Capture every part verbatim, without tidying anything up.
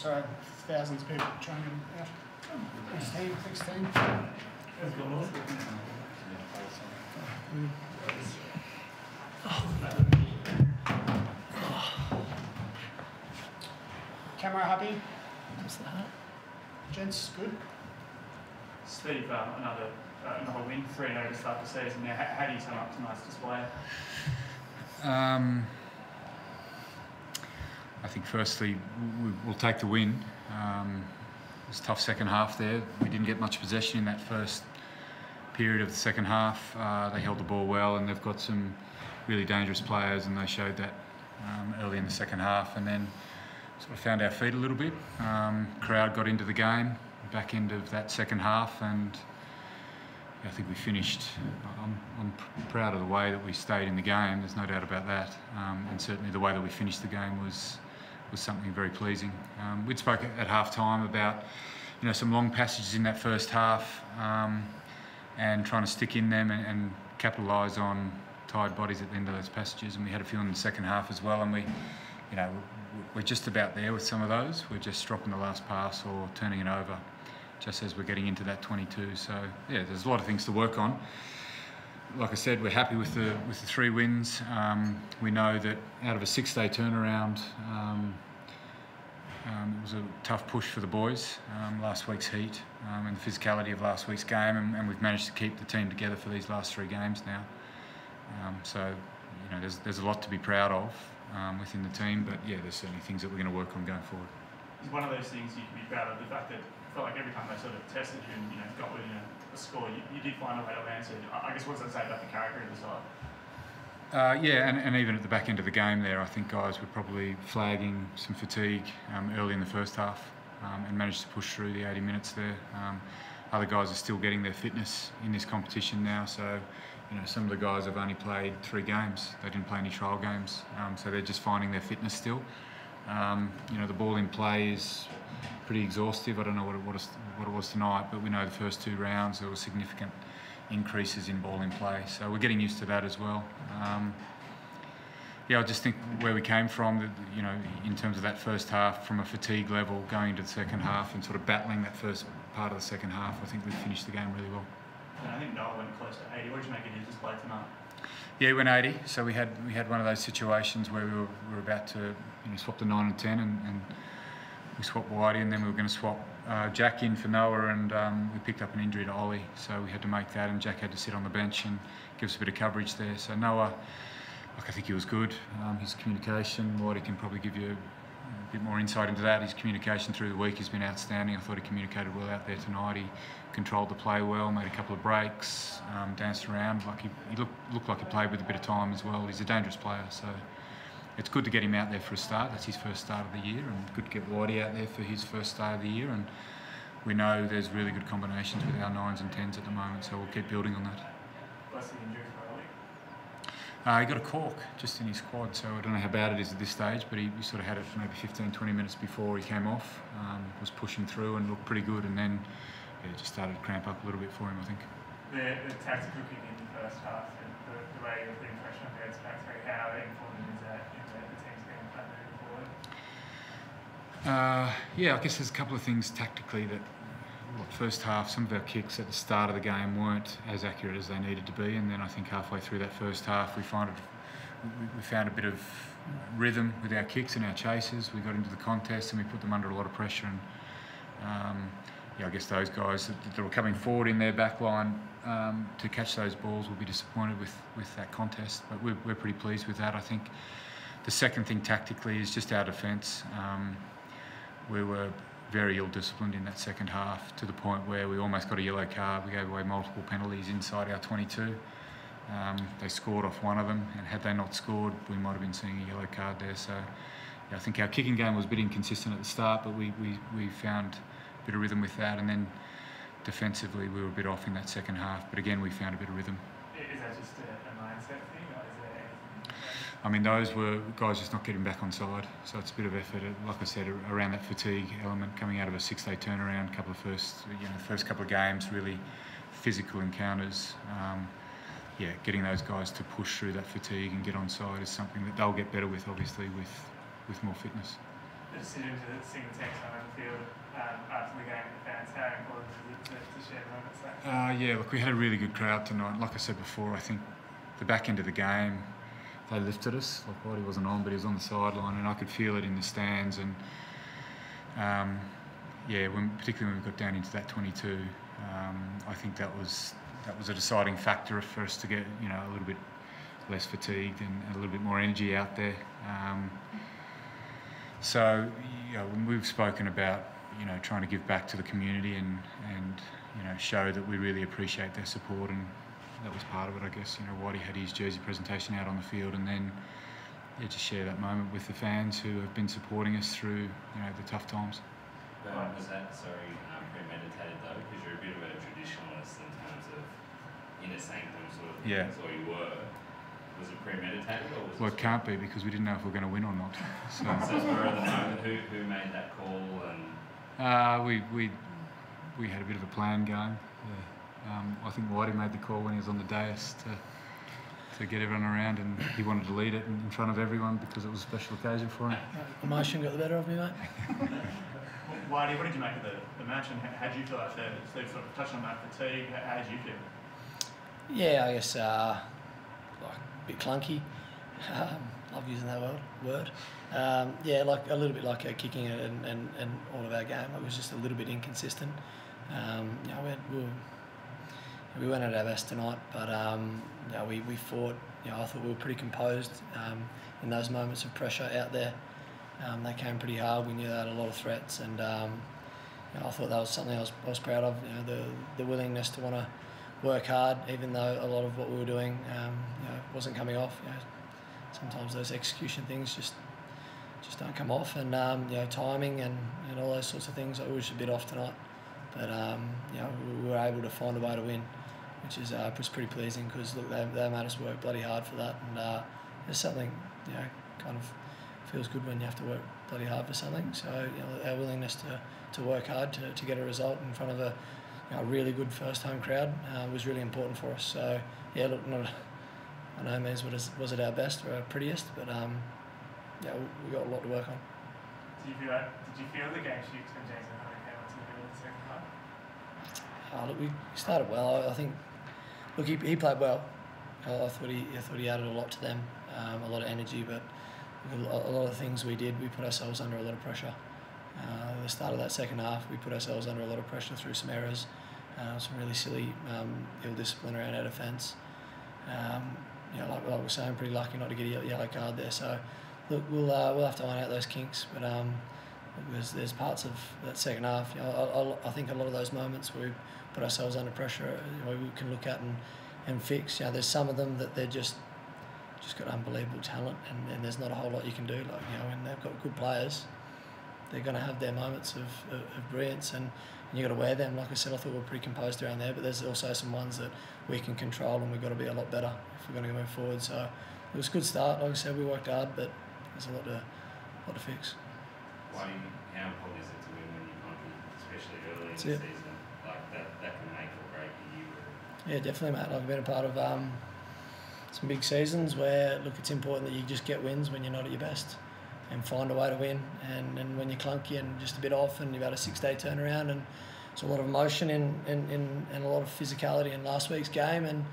So thousands of people training out. Thanks team, thanks team. Camera happy? What's that? Gents, good? Steve, um, another, uh, another win, three and oh to start the season. Now, how, how do you sum up tonight's display? Um, I think firstly, we, we'll take the win. Um, it was a tough second half there. We didn't get much possession in that first period of the second half. Uh, they held the ball well, and they've got some really dangerous players, and they showed that um, early in the second half. And then sort of found our feet a little bit. Um, crowd got into the game, back end of that second half, and I think we finished. I'm, I'm proud of the way that we stayed in the game, there's no doubt about that, um, and certainly the way that we finished the game was was something very pleasing. Um, we'd spoke at half time about you know some long passages in that first half, um, and trying to stick in them and, and capitalise on tired bodies at the end of those passages, and we had a few in the second half as well, and we you know we're just about there with some of those. We're just dropping the last pass or turning it over just as we're getting into that twenty-two. So yeah, there's a lot of things to work on. Like I said, we're happy with the with the three wins. Um, we know that out of a six-day turnaround, um, um, it was a tough push for the boys, um, last week's heat, um, and the physicality of last week's game, and, and we've managed to keep the team together for these last three games now. Um, so you know, there's, there's a lot to be proud of um, within the team, but yeah, there's certainly things that we're going to work on going forward. It's one of those things you can be proud of, the fact that like every time they sort of tested you and you know got within a, a score, you, you did find a way to answer. I guess what does that say about the character of the side? Uh, yeah, and, and even at the back end of the game there, I think guys were probably flagging some fatigue um, early in the first half, um, and managed to push through the eighty minutes there. Um, other guys are still getting their fitness in this competition now, so you know some of the guys have only played three games. They didn't play any trial games, um, so they're just finding their fitness still. Um, you know, the ball in play is pretty exhaustive. I don't know what it, what, is, what it was tonight, but we know the first two rounds there were significant increases in ball in play. So we're getting used to that as well. Um, yeah, I just think where we came from, you know, in terms of that first half, from a fatigue level going into the second half and sort of battling that first part of the second half, I think we finished the game really well. And I think Noel went close to eighty. What did you make of his display tonight? Yeah, we went eighty. So we had we had one of those situations where we were, we were about to you know, swap the nine and ten, and, and we swapped Whitey, and then we were going to swap uh, Jack in for Noah, and um, we picked up an injury to Ollie, so we had to make that, and Jack had to sit on the bench and give us a bit of coverage there. So Noah, like, I think he was good. Um, his communication, Whitey can probably give you a bit more insight into that. His communication through the week has been outstanding. I thought he communicated well out there tonight. He controlled the play well, made a couple of breaks, um, danced around. Like he, he looked, looked like he played with a bit of time as well. He's a dangerous player, so it's good to get him out there for a start. That's his first start of the year, and good to get Whitey out there for his first start of the year. And we know there's really good combinations with our nines and tens at the moment, so we'll keep building on that. What's the injury for Ollie? Uh, he got a cork just in his quad, so I don't know how bad it is at this stage, but he, he sort of had it for maybe fifteen, twenty minutes before he came off, um, was pushing through and looked pretty good, and then yeah, it just started to cramp up a little bit for him, I think. The, the tactical kick in the first half, and the, the way of the impression of the back three, how important is that? Uh, yeah, I guess there's a couple of things tactically that, well, first half, some of our kicks at the start of the game weren't as accurate as they needed to be, and then I think halfway through that first half we found, it, we found a bit of rhythm with our kicks and our chases. We got into the contest and we put them under a lot of pressure, and um, yeah, I guess those guys that, that were coming forward in their back line um, to catch those balls will be disappointed with, with that contest, but we're, we're pretty pleased with that, I think. The second thing tactically is just our defence. Um, We were very ill-disciplined in that second half, to the point where we almost got a yellow card. We gave away multiple penalties inside our twenty-two. Um, they scored off one of them, and had they not scored, we might have been seeing a yellow card there. So yeah, I think our kicking game was a bit inconsistent at the start, but we, we, we found a bit of rhythm with that. And then defensively, we were a bit off in that second half. But again, we found a bit of rhythm. Is that just a, a mindset thing? I mean, those were guys just not getting back on side, so it's a bit of effort, like I said, around that fatigue element coming out of a six-day turnaround, couple of first, you know, first couple of games, really physical encounters. Um, yeah, getting those guys to push through that fatigue and get on side is something that they'll get better with, obviously, with with more fitness. just sort of sing the text on the field um, after the game with the fans? How important is it to, to share moments like that? Uh, yeah, look, we had a really good crowd tonight. Like I said before, I think the back end of the game, they lifted us. Like, Whitey wasn't on, but he was on the sideline, and I could feel it in the stands. And um, yeah, when, particularly when we got down into that twenty-two, um, I think that was that was a deciding factor for us to get, you know, a little bit less fatigued and a little bit more energy out there. Um, so you know, when we've spoken about, you know, trying to give back to the community and and you know, show that we really appreciate their support, and that was part of it, I guess. You know, Whitey had his jersey presentation out on the field, and then yeah, just share that moment with the fans who have been supporting us through, you know, the tough times. But um, was that, sorry, um, premeditated though? Because you're a bit of a traditionalist in terms of inner sanctum sort of yeah. things, or you were. Was it premeditated? Or was well, it, it can't be, because we didn't know if we were going to win or not. So, so we're at the moment, who, who made that call? And uh, we, we, we had a bit of a plan going. Yeah. Um, I think Whitey made the call when he was on the dais to, to get everyone around, and he wanted to lead it in, in front of everyone because it was a special occasion for him. Emotion got the better of me, mate. Whitey, what did you make of the, the match, and how did you feel after? So sort of touched on that fatigue. How did you feel? Yeah, I guess... Uh, like, bit clunky, um, love using that word. Word, um, yeah, like a little bit like our kicking and, and, and all of our game. It was just a little bit inconsistent. Um, you know, we, had, we, were, we weren't at our best tonight, but um, you know, we we fought. You know, I thought we were pretty composed um, in those moments of pressure out there. Um, they came pretty hard. We knew they had a lot of threats, and um, you know, I thought that was something I was, I was proud of. You know, the the willingness to want to work hard, even though a lot of what we were doing um, you know, wasn't coming off. You know, sometimes those execution things just just don't come off, and um, you know, timing and, and all those sorts of things. Like, we were just a bit off tonight, but um, you know, we were able to find a way to win, which is uh, was pretty pleasing, because look, they they made us work bloody hard for that, and uh, there's something, you know, kind of feels good when you have to work bloody hard for something. So you know, our willingness to to work hard to to get a result in front of a A really good first home crowd uh, was really important for us. So yeah, look, not I know means was was it our best or our prettiest, but um, yeah, we got a lot to work on. Did you feel like, did you feel the game shoots when Jason Hunter came onto the field in the second half? Uh, look, we started well. I, I think. Look, he, he played well. I, I thought he I thought he added a lot to them, um, a lot of energy, but a lot of the things we did, we put ourselves under a lot of pressure. Uh, at the start of that second half, we put ourselves under a lot of pressure through some errors, uh, some really silly um, ill discipline around our defence. Um, you know, like, like we were saying, pretty lucky not to get a yellow card there. So, look, we'll uh, we'll have to iron out those kinks. But um, there's there's parts of that second half. You know, I, I think a lot of those moments where we put ourselves under pressure, you know, we can look at and and fix. You know, there's some of them that they're just just got unbelievable talent, and, and there's not a whole lot you can do. Like, you know, and they've got good players. They're going to have their moments of, of, of brilliance, and, and you've got to wear them. Like I said, I thought we were pretty composed around there, but there's also some ones that we can control, and we've got to be a lot better if we're going to move forward. So it was a good start. Like I said, we worked hard, but there's a lot to, lot to fix. Why do you, how important is it to win when you're confident, especially early That's in it. the season? Like that, that can make or break you. Yeah, definitely, mate. I've been a part of um, some big seasons where, look, it's important that you just get wins when you're not at your best, and find a way to win, and, and when you're clunky and just a bit off, and you've had a six-day turnaround, and it's a lot of emotion in, in, in, and a lot of physicality in last week's game, and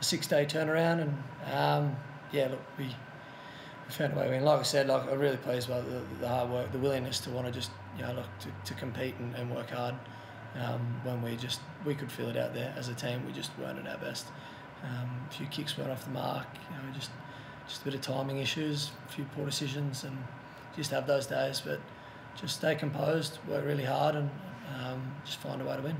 a six-day turnaround, and um, yeah, look, we, we found a way to win. Like I said, like, I'm really pleased by the, the hard work, the willingness to want to just, you know, look, to, to compete and, and work hard. Um, when we just, we could feel it out there as a team, we just weren't at our best. Um, a few kicks weren't off the mark, you know, just, just a bit of timing issues, a few poor decisions, and just have those days, but just stay composed, work really hard, and um, just find a way to win.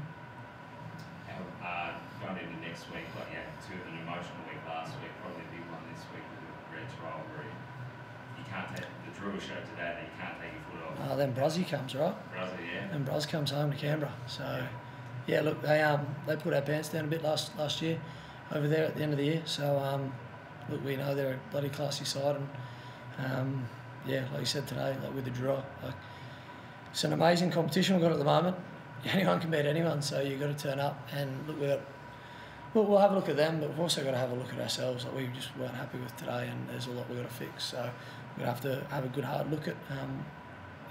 Uh, going into next week, like yeah, it's an emotional week last week, probably a big one this week with the Reds rivalry. You can't take the drill show today, that you can't take your foot off. Uh, then Bruzzy comes, right? Bruzzy, yeah. And Bruzz comes home to Canberra, so yeah. yeah, look, they um they put our pants down a bit last last year over there at the end of the year, so um look, we know they're a bloody classy side, and um. yeah, like you said today, like with the draw, like, it's an amazing competition we've got at the moment. Anyone can beat anyone, so you've got to turn up. And look, we've got, we'll, we'll have a look at them, but we've also got to have a look at ourselves. Like, we just weren't happy with today, and there's a lot we've got to fix. So we're going to have to have a good hard look at um,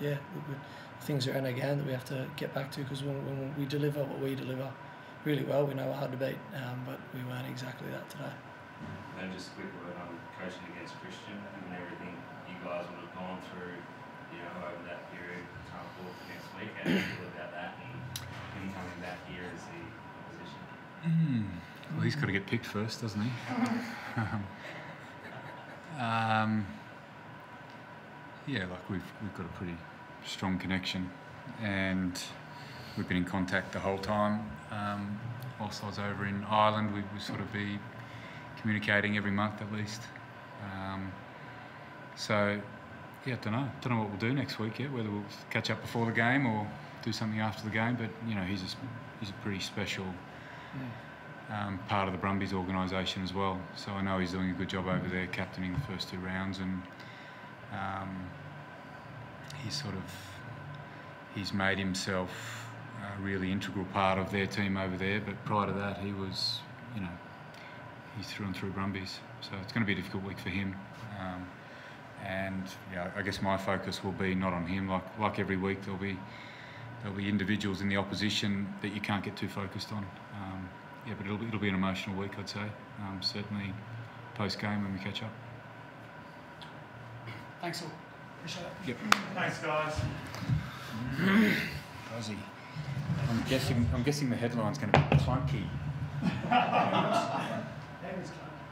yeah, we, we, things around our game that we have to get back to, because when, when we deliver what we deliver really well, we know we're hard to beat, um, but we weren't exactly that today. And just a quick word on coaching against Christian and everything you guys would have gone through, you know, over that period, time for next week. How do you feel about that and him coming back here as the opposition? Mm. Well, he's got to get picked first, doesn't he? um, yeah, like we've we've got a pretty strong connection, and we've been in contact the whole time. Um, whilst I was over in Ireland, we would sort of be communicating every month at least. Um, so, yeah, I don't know. Don't know what we'll do next week yet. Whether we'll catch up before the game or do something after the game. But you know, he's a he's a pretty special yeah. um, part of the Brumbies organisation as well. So I know he's doing a good job over there, captaining the first two rounds, and um, he's sort of he's made himself a really integral part of their team over there. But prior to that, he was, you know, he's through and through Brumbies. So it's going to be a difficult week for him. Um, and yeah, I guess my focus will be not on him. Like like every week, there'll be there'll be individuals in the opposition that you can't get too focused on. Um, yeah, but it'll it'll be an emotional week, I'd say. Um, certainly post game when we catch up. Thanks all. Appreciate it. Yep. Thanks guys. Aussie. I'm guessing. I'm guessing the headline's going to be clunky.